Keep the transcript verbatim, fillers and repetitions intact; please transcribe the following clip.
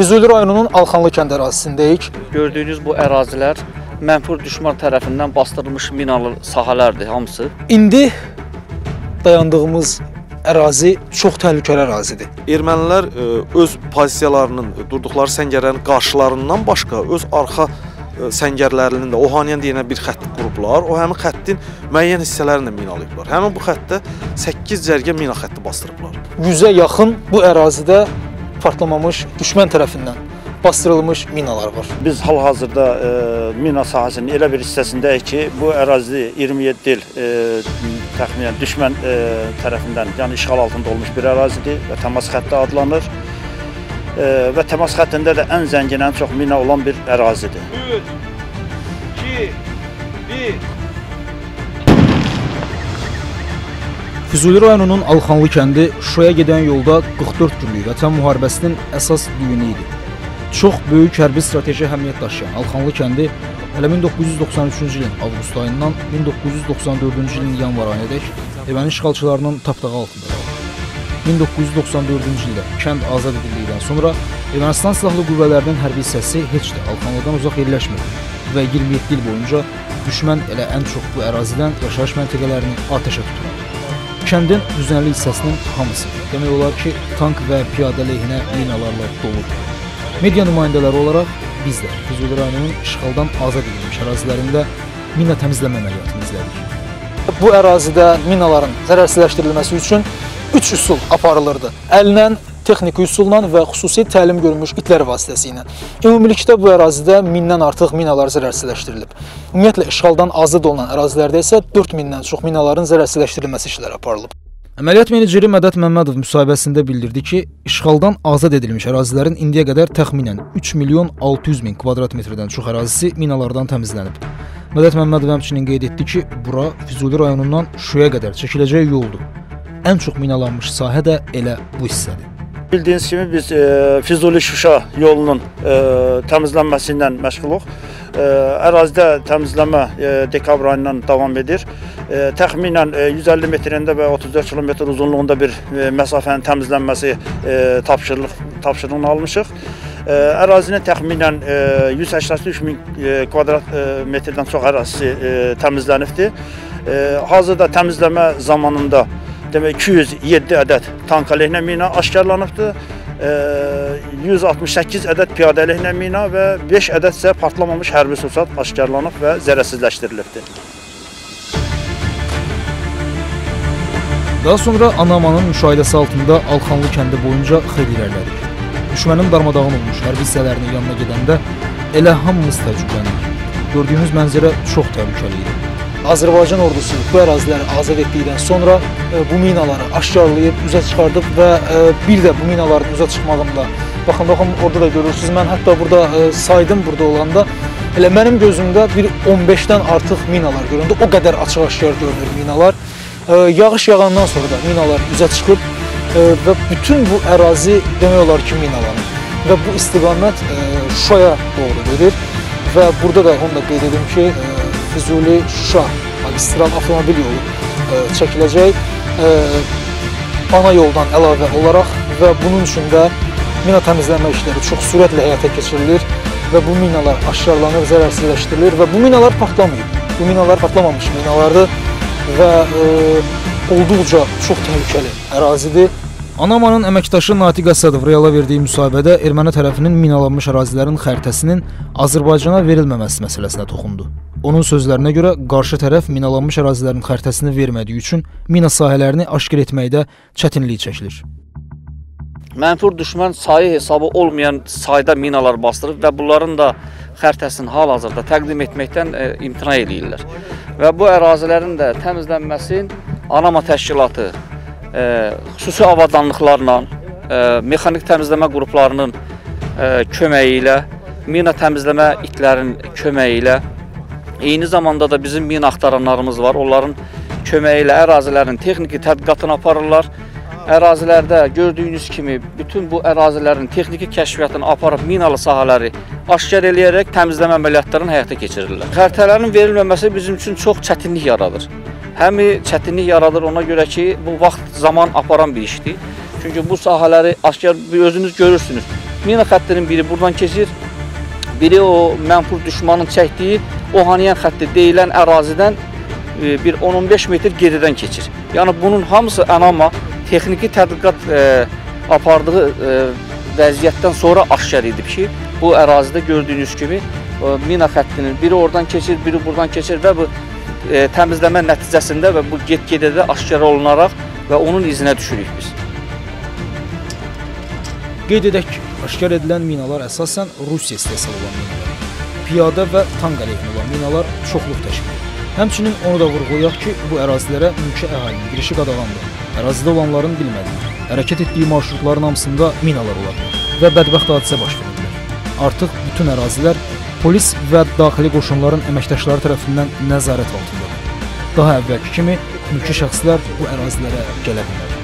Füzuli rayonunun Alxanlı kənd ərazisindəyik. Gördüyünüz bu ərazilər mənfur düşman tərəfindən bastırılmış minalı sahələrdir hamısı. İndi dayandığımız ərazi çox təhlükəli ərazidir. Ermənilər öz pozisiyalarının, durduqları səngərlərin qarşılarından başqa öz arxa səngərlərinin də Ohanyan deyilən bir xətt qurublar. O həmin xəttin müəyyən hissələrini minalayıblar. Həmin bu xəttdə səkkiz cərgə mina xətti bastırıblar. yüzə yaxın bu ərazidə partlamamış düşmən tərəfindən bastırılmış minalar var. Biz hal-hazırda e, mina sahəsinin elə bir hissəsindəyik ki, bu ərazi iyirmi yeddi il e, təxminən düşmən e, tərəfindən, yəni işğal altında olmuş bir ərazidir və təmas xətti adlanır. E, və təmas xəttində də ən zəngin, ən çox mina olan bir ərazidir. üç, iki, bir. Füzuli rayonunun Alxanlı kəndi Şöya gedən yolda qırx dörd günlük vətən müharibəsinin əsas düyünü idi. Çox böyük hərbi strateji əhəmiyyət daşıyan Alxanlı kəndi hələ min doqquz yüz doxsan üçüncü ilin avqust ayından min doqquz yüz doxsan dördüncü ilin yanvar ayına dək erməni işğalçılarının tapdağı altında qaldı. min doqquz yüz doxsan dördüncü ildə kənd azad edildikdən sonra Ermənistan silahlı qüvvələrinin hərbi hissəsi heç də Alxanlıdan uzaq yerləşmədi və iyirmi yeddi il boyunca düşmən elə ən çox bu ərazidən yaşayış məntəqələrini atəşə tutmadı. Kəndin düzənli hissəsinin hamısı demək olar ki, tank və piyadə lehinə minalarla doludur. Media nümayəndələri olaraq biz də Füzuli rayonunun işğaldan azad edilmiş ərazilərində mina təmizləmə əməliyyatını izlədik. Bu ərazidə minaların zərərsizləşdirilməsi üçün üç üsul aparılırdı. Əllə, texniki üsulla və xüsusi təlim görmüş itlər vasitəsilə. Ümumilikdə bu ərazidə mindən artıq minalar zərərsizləşdirilib. Ümumiyyətlə, işğaldan azad olunan ərazilərdə isə dörd mindən çox minaların zərərsizləşdirilməsi işləri aparılıb. Əməliyyat meneceri Məddət Məmmədov müsahibəsində bildirdi ki, işğaldan azad edilmiş ərazilərin indiyə qədər təxminən üç milyon altı yüz min kvadrat metrdən çox ərazisi minalardan təmizlənib. Məddət Məmmədov həmçinin qeyd etdi ki, bura Füzuli rayonundan Şöya qədər çəkiləcək yoldur. Ən çox minalanmış sahə də elə bu hissədir. Bildiyiniz kimi biz e, Füzuli-Şuşa yolunun e, təmizlənməsi ilə məşğuluq. Ərazidə təmizləmə dekabr ayından davam edir. Təxminən yüz əlli metrində və otuz dörd kilometr uzunluğunda bir məsafənin təmizlənməsi tapşırığını almışıq. Ərazinin təxminən yüz səksən üç min kvadrat metrdən çox ərazisi təmizlənibdir. Hazırda təmizləmə zamanında iki yüz yeddi ədəd tank əleyhinə mina aşkarlanıbdır. yüz altmış səkkiz ədəd piyadə əleyhinə mina və beş ədəd isə partlamamış hərbi sursat aşkarlanıb və zərərsizləşdirilibdir. Daha sonra ANAMA-nın müşahidəsi altında Alxanlı kəndi boyunca xeyli irəlilədik. Düşmənin darmadağın olmuş hərbi hissələrinin yanına gedəndə elə hamımız təcrübələndik. Gördüyünüz mənzərə çox təhlükəli idi. Azərbaycan ordusu bu əraziləri azad etdikdən sonra bu minaları aşkarlayıb, üzə çıxardıb və bir də bu minaların üzə çıxmağında, baxın, baxın, orada da görürsünüz, mən hətta burada saydım burada olanda, elə mənim gözümdə bir on beşdən artıq minalar göründü, o qədər açıq-aşkar görünür minalar. Yağış yağandan sonra da minalar üzə çıxıb və bütün bu ərazi demək olar ki, minalanır və bu istiqamət Şuşaya doğru gedir və burada da onu da qeyd edim ki, Füzuli-Şuşa magistral avtomobil yolu çəkiləcək ana yoldan əlavə olaraq və bunun üçün də mina təmizlənmə işləri çox sürətlə həyata keçirilir və bu minalar aşkarlanır, zərərsizləşdirilir və bu minalar partlamayıb. Bu minalar partlamamış minalardır və olduqca çox təhlükəli ərazidir. ANAMA-nın əməkdaşı Natiq Əsədov reala verdiyi müsahibədə erməni tərəfinin minalanmış ərazilərin xəritəsinin Azərbaycana verilməməsi məsələsinə toxundu. Onun sözlərinə görə, qarşı tərəf minalanmış ərazilərin xəritəsini vermədiyi üçün mina sahələrini aşkar etməkdə çətinlik çəkilir. Mənfur düşmən sayı hesabı olmayan sayda minalar bastırıb və bunların da xəritəsini hal-hazırda təqdim etməkdən e, imtina edirlər. Və bu ərazilərin də təmizlənməsin ANAMA təşkilatı e, xüsusi avadanlıqlarla, e, mexanik təmizləmə qruplarının e, köməyi ilə, mina təmizləmə itlərin köməyi ilə, eyni zamanda da bizim mina axtaranlarımız var. Onların köməyi ilə ərazilərin texniki tədqiqatını aparırlar. Ərazilərdə gördüyünüz kimi bütün bu ərazilərin texniki kəşfiyyatını aparıb minalı sahələri aşkar eləyərək təmizləmə əməliyyatlarını həyata keçirirlər. Xəritələrin verilməməsi bizim üçün çox çətinlik yaradır. Həmi çətinlik yaradır ona görə ki, bu vaxt zaman aparan bir işdir. Çünki bu sahələri aşkar özünüz görürsünüz. Mina xəttinin biri buradan keçir, biri o mənfur düşmanın çəkdiyi Ohanyan xətti deyilən ərazidən bir on on beş metr geridən keçir. Yəni bunun hamısı ANAMA texniki tədqiqat e, apardığı e, vəziyyətdən sonra aşkar edib ki, bu ərazidə gördüyünüz kimi e, mina xəttinin biri oradan keçir, biri buradan keçir və bu e, təmizləmə nəticəsində və bu get-gedə də aşkar olunaraq və onun izinə düşürük biz. Qeyd edək ki, aşkar edilən minalar əsasən Rusiya istehsalı olan minalar, piyada və tank əleyhinə olan minalar çoxluq təşkil edir. Həmçinin onu da vurğulayaq ki, bu ərazilərə mülki əhalinin girişi qadağandır. Ərazidə olanların bilmədiyi, hərəkət etdiyi marşrutların hamısında minalar olabilir və bədbəxt hadisə baş verə bilər. Artıq bütün ərazilər polis və daxili qoşunların əməkdaşları tərəfindən nəzarət altındadır. Daha əvvəlki kimi mülki şəxslər bu ərazilərə gələ bilər.